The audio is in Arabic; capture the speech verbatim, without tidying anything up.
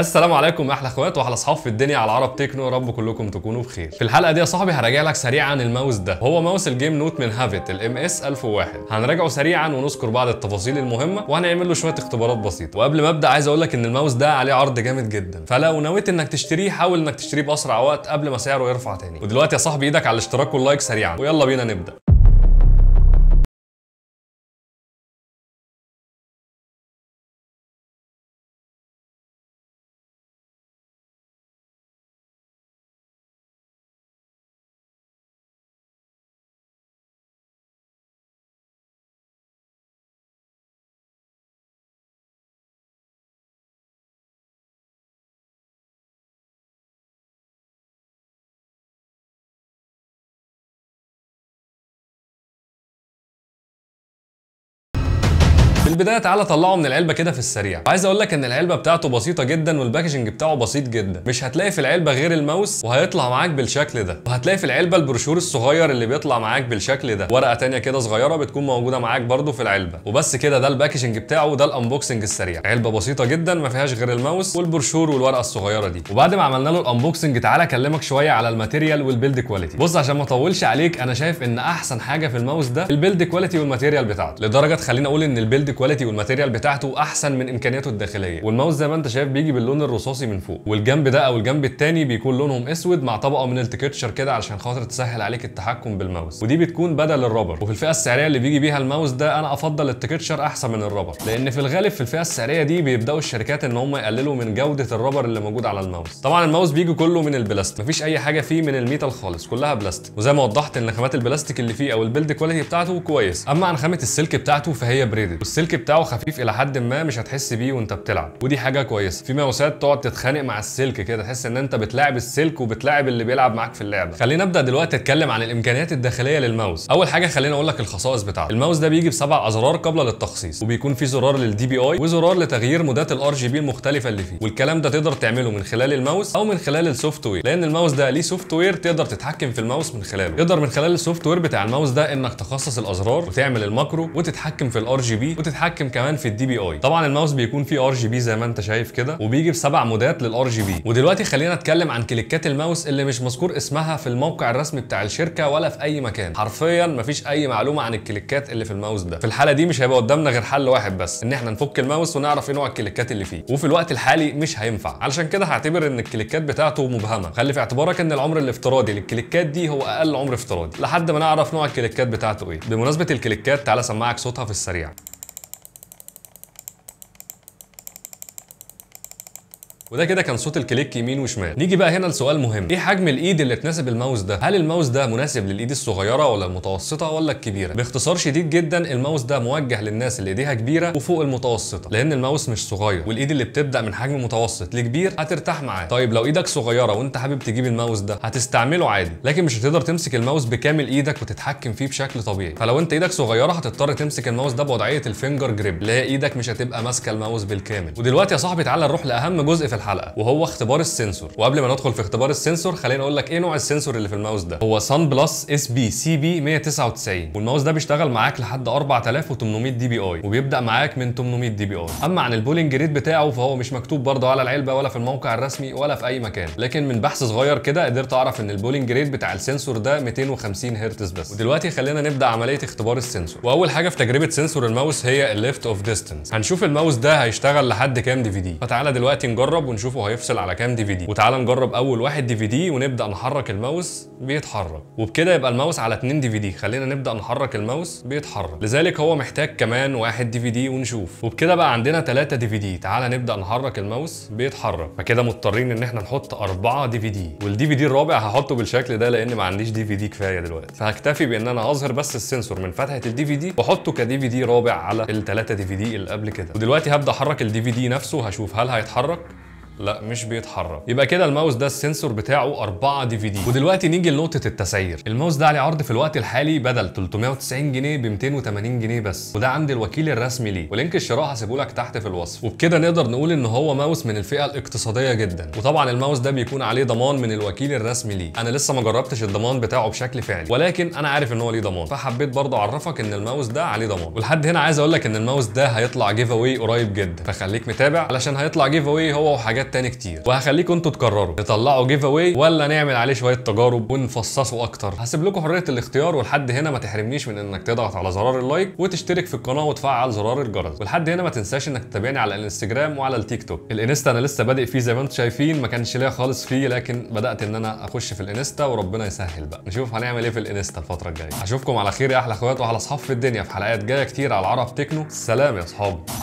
السلام عليكم احلى اخوات واحلى اصحاب في الدنيا على عرب تكنو، يا رب كلكم تكونوا بخير. في الحلقه دي يا صاحبي هراجع لك سريعا الماوس ده، هو ماوس الجيم نوت من هافت الام اس ألف وواحد. هنراجعه سريعا ونذكر بعض التفاصيل المهمه وهنعمل له شويه اختبارات بسيطه. وقبل ما ابدا عايز اقول لك ان الماوس ده عليه عرض جامد جدا، فلو نويت انك تشتريه حاول انك تشتريه باسرع وقت قبل ما سعره يرفع تاني. ودلوقتي يا صاحبي ايدك على الاشتراك واللايك سريعا، ويلا بينا نبدا. في البدايه تعالى طلعه من العلبه كده في السريع، وعايز اقول لك ان العلبه بتاعته بسيطه جدا والباكجنج بتاعه بسيط جدا، مش هتلاقي في العلبه غير الماوس وهيطلع معاك بالشكل ده، وهتلاقي في العلبه البروشور الصغير اللي بيطلع معاك بالشكل ده، ورقه ثانيه كده صغيره بتكون موجوده معاك برده في العلبه، وبس كده ده الباكجنج بتاعه وده الانبوكسنج السريع، علبه بسيطه جدا ما فيهاش غير الماوس والبروشور والورقه الصغيره دي. وبعد ما عملنا له الانبوكسنج تعالى اكلمك شويه على الماتيريال والبيلد كواليتي. بص عشان ما اطولش عليك، انا شايف ان احسن حاجه في الماوس ده البيلد كواليتي والماتيريال بتاعته، لدرجه خليني اقول ان البيلد كواليتي والماتيريال بتاعته احسن من امكانياته الداخليه. والماوس زي ما انت شايف بيجي باللون الرصاصي من فوق، والجنب ده او الجنب الثاني بيكون لونهم اسود مع طبقه من التكتشر كده علشان خاطر تسهل عليك التحكم بالماوس، ودي بتكون بدل الرابر. وفي الفئه السعريه اللي بيجي بيها الماوس ده انا افضل التكتشر احسن من الرابر، لان في الغالب في الفئه السعريه دي بيبداوا الشركات ان هم يقللوا من جوده الرابر اللي موجود على الماوس. طبعا الماوس بيجي كله من البلاستيك، مفيش اي حاجه فيه من الميتال خالص، كلها بلاستيك. وزي ما وضحت ان خامات البلاستيك اللي فيه او البيلد كواليتي بتاعته كويس. اما عن خامه السلك بتاعته فهي بريدد، والسلك بتاعه خفيف الى حد ما، مش هتحس بيه وانت بتلعب، ودي حاجه كويسه. في ماوسات تقعد تتخانق مع السلك كده، تحس ان انت بتلاعب السلك وبتلاعب اللي بيلعب معاك في اللعبه. خلينا نبدا دلوقتي نتكلم عن الامكانيات الداخليه للماوس. اول حاجه خلينا اقول لك الخصائص بتاعته. الماوس ده بيجي بسبع ازرار قابله للتخصيص، وبيكون في زرار للدي بي اي وزرار لتغيير مودات الار جي بي المختلفه اللي فيه، والكلام ده تقدر تعمله من خلال الماوس او من خلال السوفت وير، لان الماوس ده ليه سوفت وير تقدر تتحكم في الماوس من خلاله. تقدر من خلال السوفت وير بتاع الماوس ده انك تخصص الازرار وتعمل الماكرو وتتحكم في الار جي بي وتتحكم كمان في الدي بي اي. طبعا الماوس بيكون فيه ار جي بي زي ما انت شايف كده، وبيجي بسبع مودات للار جي بي. ودلوقتي خلينا نتكلم عن كليكات الماوس اللي مش مذكور اسمها في الموقع الرسمي بتاع الشركه ولا في اي مكان، حرفيا مفيش اي معلومه عن الكليكات اللي في الماوس ده. في الحاله دي مش هيبقى قدامنا غير حل واحد بس، ان احنا نفك الماوس ونعرف ايه نوع الكليكات اللي فيه، وفي الوقت الحالي مش هينفع، علشان كده هعتبر ان الكليكات بتاعته مبهمه. خلي في اعتبارك ان العمر الافتراضي للكليكات دي هو اقل عمر افتراضي لحد ما نعرف نوع الكليكات بتاعته ايه. بمناسبه الكليكات تعالى اسمعك صوتها في السريع. وده كده كان صوت الكليك يمين وشمال. نيجي بقى هنا لسؤال مهم، ايه حجم الايد اللي تناسب الماوس ده؟ هل الماوس ده مناسب للايد الصغيره ولا المتوسطه ولا الكبيره؟ باختصار شديد جدا الماوس ده موجه للناس اللي ايديها كبيره وفوق المتوسطه، لان الماوس مش صغير، والايد اللي بتبدا من حجم متوسط لكبير هترتاح معاه. طيب لو ايدك صغيره وانت حابب تجيب الماوس ده هتستعمله عادي، لكن مش هتقدر تمسك الماوس بكامل ايدك وتتحكم فيه بشكل طبيعي. فلو انت ايدك صغيره هتضطر تمسك الماوس ده بوضعيه الفينجر جريب، اللي هي ايدك مش هتبقى ماسكه الماوس بالكامل. ودلوقتي يا صاحبي تعالى نروح لاهم جزء في الحلقه وهو اختبار السنسور. وقبل ما ندخل في اختبار السنسور خليني اقول لك ايه نوع السنسور اللي في الماوس ده. هو Sun Plus إس بي سي بي مية وتسعة وتسعين، والماوس ده بيشتغل معاك لحد أربعة آلاف وثمانمائة دي بي اي، وبيبدا معاك من ثمانمائة دي بي اي. اما عن البولينج ريت بتاعه فهو مش مكتوب برده على العلبه ولا في الموقع الرسمي ولا في اي مكان، لكن من بحث صغير كده قدرت اعرف ان البولينج ريت بتاع السنسور ده مئتين وخمسين هرتز بس. ودلوقتي خلينا نبدا عمليه اختبار السنسور. واول حاجه في تجربه سنسور الماوس هي الليفت اوف ديستانس، هنشوف الماوس ده هيشتغل لحد كام دي في دي. فتعالى دلوقتي نجرب ونشوفه هيفصل على كام دي في دي. وتعالى نجرب اول واحد دي في دي ونبدا نحرك الماوس بيتحرك، وبكده يبقى الماوس على اتنين دي في دي. خلينا نبدا نحرك الماوس بيتحرك، لذلك هو محتاج كمان واحد دي في دي ونشوف، وبكده بقى عندنا تلاتة دي في دي. تعالى نبدا نحرك الماوس بيتحرك، فكده مضطرين ان احنا نحط أربعة دي في دي، والدي في دي الرابع هحطه بالشكل ده لان ما عنديش دي في دي كفايه دلوقتي، فهكتفي بان انا اظهر بس السنسور من فتحه الدي في دي واحطه كدي في دي رابع على التلاتة دي في دي اللي قبل كده. ودلوقتي هبدا احرك الدي في دي نفسه، هشوف هل هيتحرك. لا مش بيتحرك، يبقى كده الماوس ده السنسور بتاعه أربعة دي في دي. ودلوقتي نيجي لنقطه التسعير. الماوس ده عليه عرض في الوقت الحالي بدل ثلاثمائة وتسعين جنيه ب مئتين وثمانين جنيه بس، وده عند الوكيل الرسمي ليه، ولينك الشراء هسيبه لك تحت في الوصف. وبكده نقدر نقول ان هو ماوس من الفئه الاقتصاديه جدا، وطبعا الماوس ده بيكون عليه ضمان من الوكيل الرسمي ليه. انا لسه ما جربتش الضمان بتاعه بشكل فعلي، ولكن انا عارف ان هو ليه ضمان، فحبيت برضه اعرفك ان الماوس ده عليه ضمان. ولحد هنا عايز اقول لك ان الماوس ده هيطلع جيف اواي قريب جدا، فخليك متابع علشان هيطلع جيف اواي هو وحاجات حاجات تاني كتير، وهخليكم انتوا تقرروا نطلعوا جيف اواي ولا نعمل عليه شويه تجارب ونفصصه اكتر. هسيب لكم حريه الاختيار، ولحد هنا ما تحرمنيش من انك تضغط على زرار اللايك وتشترك في القناه وتفعل زرار الجرس، ولحد هنا ما تنساش انك تتابعني على الانستجرام وعلى التيك توك. الانستا انا لسه بادئ فيه زي ما انتم شايفين، ما كانش ليا خالص فيه، لكن بدات ان انا اخش في الانستا وربنا يسهل بقى. نشوف هنعمل ايه في الانستا الفتره الجايه. اشوفكم على خير يا احلى اخوات واحلى اصحاب في الدنيا في حلقات جايه كتير على عرب تكنو. سلام يا اصحاب.